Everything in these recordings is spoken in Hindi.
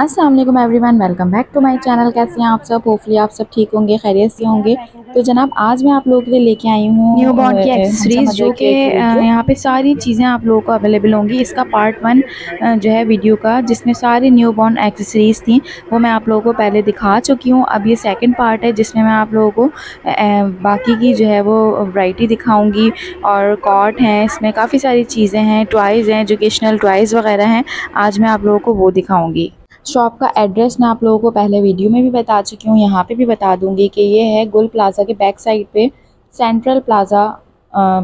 अस्सलाम वालेकुम everyone, welcome back to my channel. कैसे हैं आप सब? होपफुली आप सब ठीक होंगे, खैरियत से होंगे। तो जनाब आज मैं आप लोगों के लिए लेके आई हूँ न्यू बॉर्न की एक्सेसरीज, जो कि यहाँ पे सारी चीज़ें आप लोगों को अवेलेबल होंगी। इसका पार्ट 1 जो है वीडियो का, जिसमें सारी न्यू बॉर्न एक्सेसरीज थी, वो मैं आप लोगों को पहले दिखा चुकी हूँ। अब ये 2nd पार्ट है जिसमें मैं आप लोगों को बाकी की जो है वो वैरायटी दिखाऊँगी। और कॉट हैं, इसमें काफ़ी सारी चीज़ें हैं, टॉयज़ हैं, एजुकेशनल टॉयज़ वगैरह हैं। आज मैं आप लोगों को वो दिखाऊँगी। शॉप का एड्रेस मैं आप लोगों को पहले वीडियो में भी बता चुकी हूँ, यहाँ पे भी बता दूँगी कि ये है गुल प्लाज़ा के बैक साइड पे सेंट्रल प्लाज़ा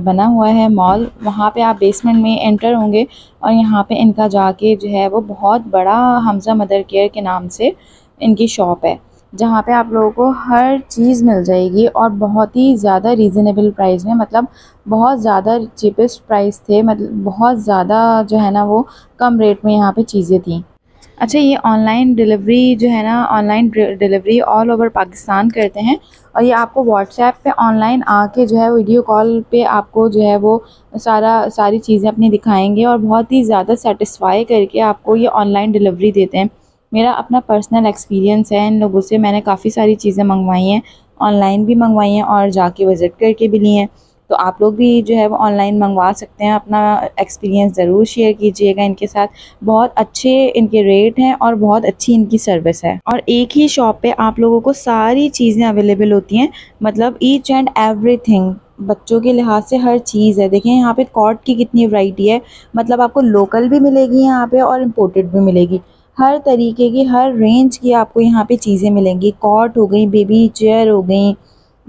बना हुआ है मॉल। वहाँ पे आप बेसमेंट में एंटर होंगे और यहाँ पे इनका जाके जो है वो बहुत बड़ा हमज़ा मदर केयर के नाम से इनकी शॉप है, जहाँ पे आप लोगों को हर चीज़ मिल जाएगी और बहुत ही ज़्यादा रीज़नेबल प्राइस में। मतलब बहुत ज़्यादा चीपेस्ट प्राइस थे, मतलब बहुत ज़्यादा जो है ना वो कम रेट में यहाँ पर चीज़ें थी। अच्छा, ये ऑनलाइन डिलीवरी जो है ना, online delivery all over Pakistan करते हैं और ये आपको व्हाट्सएप पे ऑनलाइन आके जो है वीडियो कॉल पे आपको जो है वो सारी चीज़ें अपनी दिखाएंगे और बहुत ही ज़्यादा सेटिस्फाई करके आपको ये ऑनलाइन डिलीवरी देते हैं। मेरा अपना पर्सनल एक्सपीरियंस है इन लोगों से, मैंने काफ़ी सारी चीज़ें मंगवाई हैं, ऑनलाइन भी मंगवाई हैं और जाके विज़िट करके भी ली हैं। तो आप लोग भी जो है वो ऑनलाइन मंगवा सकते हैं। अपना एक्सपीरियंस ज़रूर शेयर कीजिएगा इनके साथ। बहुत अच्छे इनके रेट हैं और बहुत अच्छी इनकी सर्विस है और एक ही शॉप पे आप लोगों को सारी चीज़ें अवेलेबल होती हैं, मतलब ईच एंड एवरीथिंग। बच्चों के लिहाज से हर चीज़ है। देखें यहाँ पे कॉट की कितनी वैरायटी है, मतलब आपको लोकल भी मिलेगी यहाँ पे और इम्पोर्टेड भी मिलेगी। हर तरीके की, हर रेंज की आपको यहाँ पे चीज़ें मिलेंगी। कॉट हो गई, बेबी चेयर हो गई,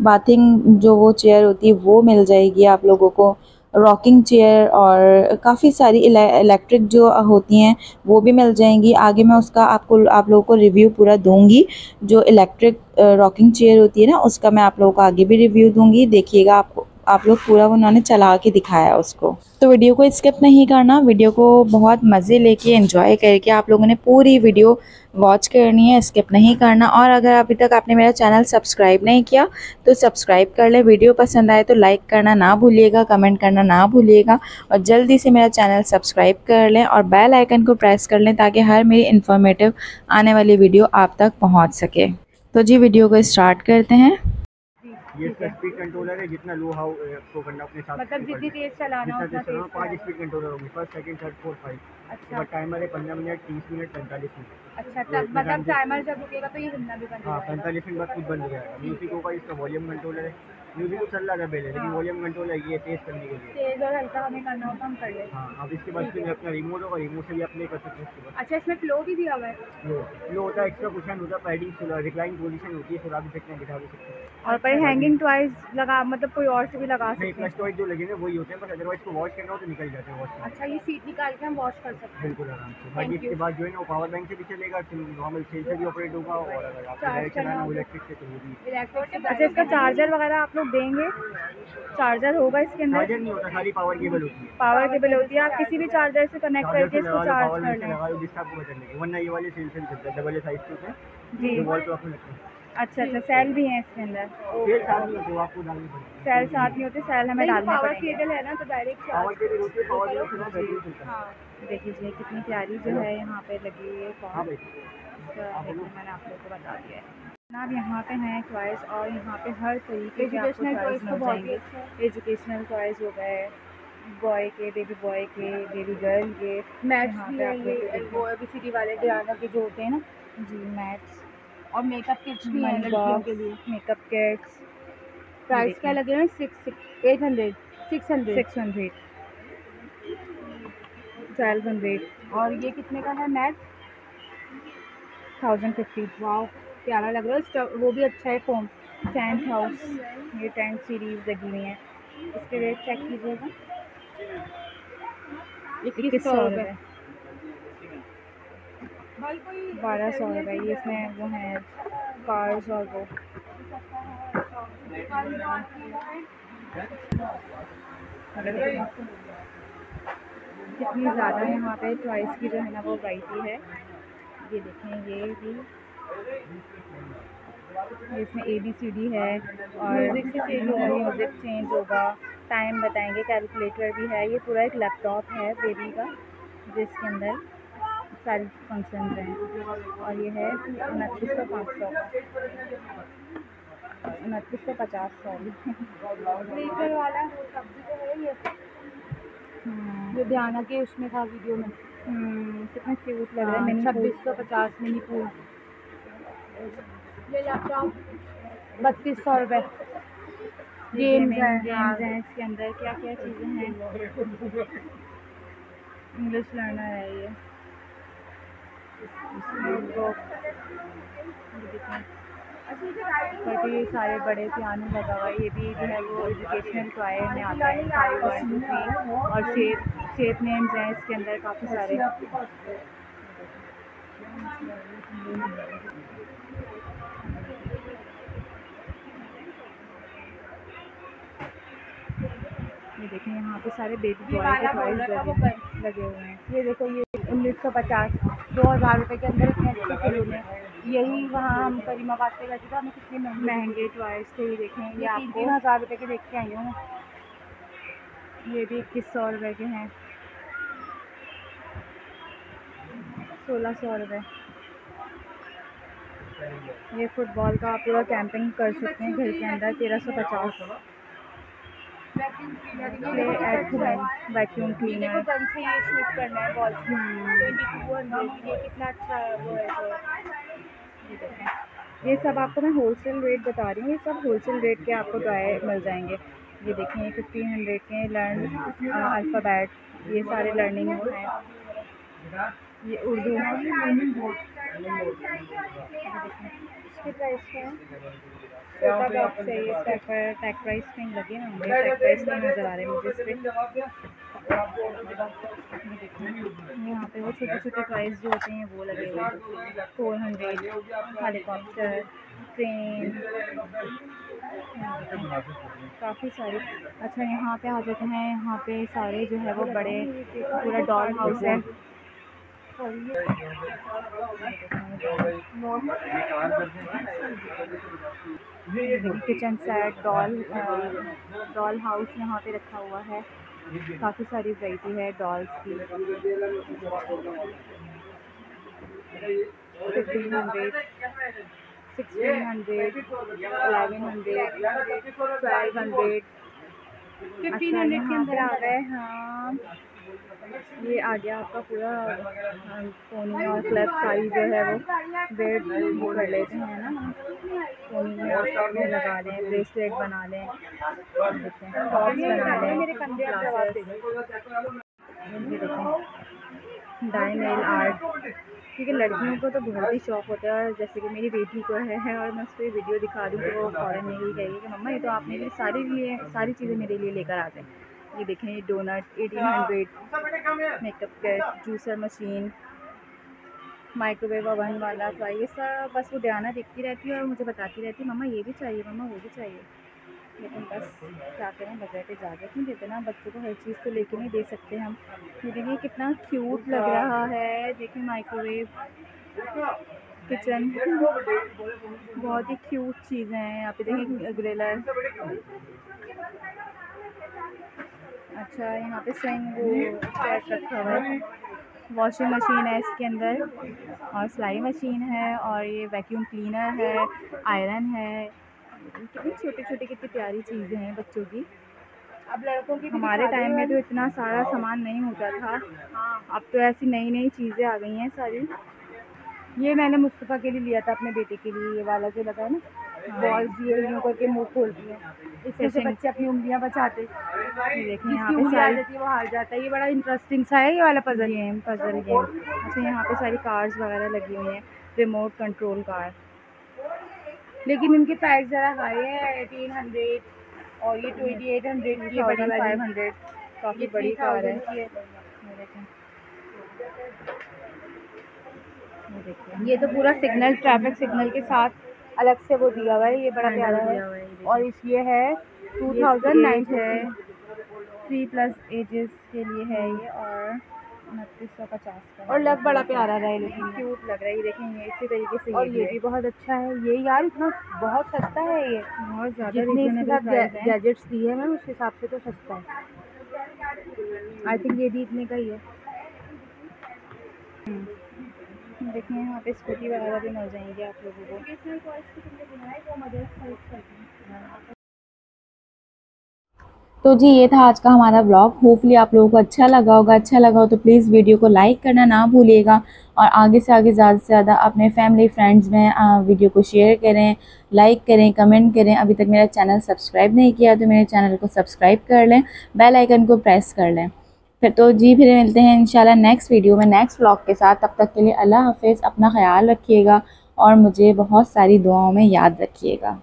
बाथिंग जो वो चेयर होती है वो मिल जाएगी आप लोगों को, रॉकिंग चेयर और काफ़ी सारी इलेक्ट्रिक जो होती हैं वो भी मिल जाएंगी। आगे मैं उसका आपको आप लोगों को रिव्यू पूरा दूंगी। जो इलेक्ट्रिक रॉकिंग चेयर होती है ना, उसका मैं आप लोगों को आगे भी रिव्यू दूंगी। देखिएगा आपको, आप लोग पूरा उन्होंने चला के दिखाया उसको। तो वीडियो को स्किप नहीं करना, वीडियो को बहुत मज़े लेके एंजॉय करके आप लोगों ने पूरी वीडियो वॉच करनी है, स्किप नहीं करना। और अगर अभी तक आपने मेरा चैनल सब्सक्राइब नहीं किया तो सब्सक्राइब कर ले। वीडियो पसंद आए तो लाइक करना ना भूलिएगा, कमेंट करना ना भूलिएगा और जल्दी से मेरा चैनल सब्सक्राइब कर लें और बेल आइकन को प्रेस कर लें ताकि हर मेरी इन्फॉर्मेटिव आने वाली वीडियो आप तक पहुँच सके। तो जी वीडियो को स्टार्ट करते हैं। ये स्पीड कंट्रोलर है, जितना लो हाउ आपको करना अपने साथ, मतलब जितनी तेज चलाना उतना तेज। 5 स्पीड कंट्रोलर होंगे, 1st 2nd 3rd 4th 5। अच्छा, और टाइमर है 15 मिनट, 30 मिनट, 45 मिनट। अच्छा, तब मतलब टाइमर जब रुकेगा तो ये हिलना भी बंद हो जाएगा। हां, 45 मिनट बाद खुद बंद हो जाएगा। म्यूजिक होगा, इसका वॉल्यूम कंट्रोलर है, म्यूजिक को चल लगा पहले, लेकिन वॉल्यूम कंट्रोलर ये तेज करने के लिए, तेज और हल्का हमें करना होगा, हम कर ले। हां, अब इसके बाद फिर अपना रिमोट होगा, रिमोट से भी अपने कर सकते हैं। अच्छा, इसमें फ्लो भी दिया हुआ है, फ्लो होता है, एक्स्ट्रा कुशन होता है, पैडिंग रिक्लाइन पोजीशन होती है, फिर आप इसे बिठा भी सकते हैं। और पर हैंगिंग टॉयज लगा, मतलब कोई और से भी लगा सकते हैं। प्लस टॉयज जो लगे ना वही होते हैं, पर अदरवाइज को वॉश करना हो तो निकल जाते हैं वॉश। अच्छा, ये सीट निकाल के हम वॉश कर सकते हैं बिल्कुल आराम से। बाकी इसके बाद जो है ना पावर बैंक से भी चलेगा, नॉर्मल सेल से भी ऑपरेट होगा और अगर आप डायरेक्ट चलाना इलेक्ट्रिक से तो वो भी इलेक्ट्रिक। अच्छा, इसका चार्जर वगैरह आप लोग देंगे? चार्जर होगा इसके अंदर? चार्जर नहीं होता, खाली पावर केबल होती है। पावर केबल होती है, आप किसी भी चार्जर से कनेक्ट करके इसको चार्ज कर लें। लगाओ जिससे आपको बचने के, वरना ये वाले सेल से चलता है, डबल ए साइज के होते हैं जी, वॉल तो आपने रखना है। अच्छा, सेल भी है इसके अंदर? सेल साथ नहीं होते, आपको डालनी पड़ेगी। सेल साथ नहीं होते, सेल हमें डालना पड़ेगा। पावर केबल है ना तो डायरेक्ट पावर केबल होती है, पावर केबल से बैटरी चलता है। हां, देखिए कितनी प्यारी जो है यहाँ पे लगी हुई है पावर। मैंने आप लोगों को बता दिया है ना, यहाँ पे हैं टॉयज़ और यहाँ पे हर तरीके के एजुकेशनल टॉयज़ मिल जाएंगे। एजुकेशनल टॉयज़ हो गए, बॉय के, बेबी गर्ल के, मैथ्स भी है, वो ABCD वाले ध्यान के जो होते हैं ना जी, मैथ्स और मेकअप किट्स भी हैं लड़कियों के लिए। मेकअप किट्स प्राइस क्या लगे हैं? 600, 800, 600, 1200। और ये कितने का है मैथ? 1050। वाओ, प्यारा लग रहा है, वो भी अच्छा है फॉर्म। टेंट हाउस, ये टेंट सीरीज लगी हुई है, इसके रेट चेक कीजिएगा। 2100 रुपये, 1200 रुपये। ये इसमें वो हैं कार्स और वो। कितनी ज़्यादा है यहाँ पे टॉयज़ की जो है ना वो वैरायटी है। ये देखें, ये भी इसमें ABCD है और म्यूज़िक चेंज होगा, टाइम बताएंगे, कैलकुलेटर भी है। ये पूरा एक लैपटॉप है बेबी का जिसके अंदर सारे फंक्शन हैं। और ये है 2950 लीटर वाला सब्जी तो है ये लुधियाना के उसमें था वीडियो में। कितना क्यूट लग रहा है। मैंने 2650 मिनी पूल ले लैपटॉप 3200 रुपये। गेम्स हैं इसके अंदर, क्या क्या चीज़ें हैं। इंग्लिश लर्नर है ये। ये सारे बड़े पियानो लगा हुआ है। ये भी जो है वो एजुकेशनल टॉय में आता है। 5, 1, 2, 3 और शेप नेम्स हैं इसके अंदर काफ़ी सारे। ये देखें यहाँ पे सारे बेबी बॉय के टॉयज लगे हुए हैं। ये देखो ये 1950 2000 रुपये के अंदर इतने अच्छे खिलौने। यही वहाँ हम करीमा बातें लगे थे, हमें कितने महंगे टॉयज थे। ये देखें ये आप 3000 रुपये के देख के आई हूँ। ये भी 2100 रुपये के हैं। 1600 रुपये। ये फुटबॉल का आप पूरा कैंपिंग कर सकते हैं घर के अंदर। 1350। वैक्यूम क्लीनर से ये शूट करना है बॉल। 2200 ये कितना अच्छा वो है। ये सब आपको मैं होलसेल रेट बता रही हूँ। ये सब होलसेल रेट के आपको टॉय मिल जाएंगे। ये देखें 1500 के लर्न अल्फ़ाबेट। ये सारे लर्निंग वो हैं। ये उर्दू है। इसके प्राइस क्या है? छोटा बॉक्स है ये। इस पर टैग प्राइस में लगे ना, मुझे टैग प्राइस में नज़र आ रहे हैं। मुझे इस पर यहाँ पे वो छोटे छोटे प्राइस जो होते हैं वो लगे हुए हैं। 400 हेलीकॉप्टर, ट्रेन, काफ़ी सारे। अच्छा यहाँ पे आ जाते हैं। यहाँ पे सारे जो है वो बड़े पूरा डॉल हाउस है। किचन सेट, डॉल हाउस यहाँ पे रखा हुआ है। काफ़ी सारी वैरायटी है डॉल्स की। 1500, 1600, 1100, 1200, 1500 के अंदर आ गए। हाँ ये आ गया आपका पूरा सोनी और क्लब सारी जो है वो वेट वो कर लेते हैं ना। सोनी में आप लगा लें, ब्रेसलेट बना लें, टॉप्स बना लें। मेरे कंधे डाई नेल आर्ट, क्योंकि लड़कियों को तो बहुत ही शौक होता है। जैसे कि मेरी बेटी को है और मैं उसको वीडियो दिखा दूँ तो वो फॉरन में ही कहेगी कि मम्मा ये तो आप मेरे लिए सारी चीज़ें मेरे लिए लेकर आते हैं। ये देखें donut, 1800, makeup kit, juicer machine, microwave oven वाला फ्राई। ये सब बस वो ध्यान देखती रहती है और मुझे बताती रहती है मम्मा ये भी चाहिए, मम्मा वो भी चाहिए। लेकिन बस क्या करें, बजट इजाज़त नहीं देते ना। बच्चों को हर चीज़ तो लेके नहीं दे सकते हम। ये देखिए कितना क्यूट लग रहा है। देखें माइक्रोवेव, किचन, बहुत ही क्यूट चीज़ें हैं। यहाँ पे देखें ग्रिलर। अच्छा यहाँ पे स्विंग वो सेट रखा हुआ है। वॉशिंग मशीन है इसके अंदर और सिलाई मशीन है और ये वैक्यूम क्लीनर है, आयरन है। कितनी छोटी छोटी कितनी प्यारी चीज़ें हैं बच्चों की। अब लड़कों की हमारे टाइम में तो इतना सारा सामान नहीं होता था। अब तो ऐसी नई नई चीज़ें आ गई हैं सारी। ये मैंने मुस्तफ़ा के लिए लिया था अपने बेटे के लिए। ये वाला जो लगा है ना बॉल्स ये यूँ करके मुँह खोलती है, इससे से बच्चे अपनी उंगलियाँ बचाते। देखिए यहाँ पे सारी जाती है वो हार जाता है। ये बड़ा इंटरेस्टिंग सा है ये वाला पजल गेम। अच्छा यहाँ पे सारी कार्स वगैरह लगी हुई हैं, रिमोट कंट्रोल कार। लेकिन इनके प्राइस ज़रा हाई है। 1800 और ये 2800, ये बड़ी 500। काफ़ी बड़ी कार है। ये तो पूरा सिग्नल, ट्रैफिक सिग्नल के साथ अलग से वो दिया हुआ है। ये बड़ा प्यारा है। और इस ये है 2009 है। 3+ एजेस के लिए है ये। और 2950 और लग बड़ा प्यारा रहा है, लेकिन क्यूट लग रहा है। ये देखें ये इसी तरीके से। और ये भी बहुत अच्छा है। ये यार इतना बहुत सस्ता है ये, बहुत ज़्यादा। गैजेट्स दिए हैं मैम उस हिसाब से तो सस्ता है। आई थिंक ये भी इतने का ही है। देखिए यहाँ पे स्कूटी वगैरह भी मिल जाएंगे आप लोगों को। तो जी ये था आज का हमारा ब्लॉग, होपफुली आप लोगों को अच्छा लगा होगा। अच्छा लगा हो तो प्लीज़ वीडियो को लाइक करना ना भूलिएगा और आगे से आगे ज़्यादा से ज़्यादा अपने फैमिली फ्रेंड्स में वीडियो को शेयर करें, लाइक करें, कमेंट करें। अभी तक मेरा चैनल सब्सक्राइब नहीं किया तो मेरे चैनल को सब्सक्राइब कर लें, बेल आइकन को प्रेस कर लें। फिर मिलते हैं इंशाल्लाह नेक्स्ट वीडियो में, नेक्स्ट व्लॉग के साथ। तब तक के लिए अल्लाह हाफ़िज़, अपना ख्याल रखिएगा और मुझे बहुत सारी दुआओं में याद रखिएगा।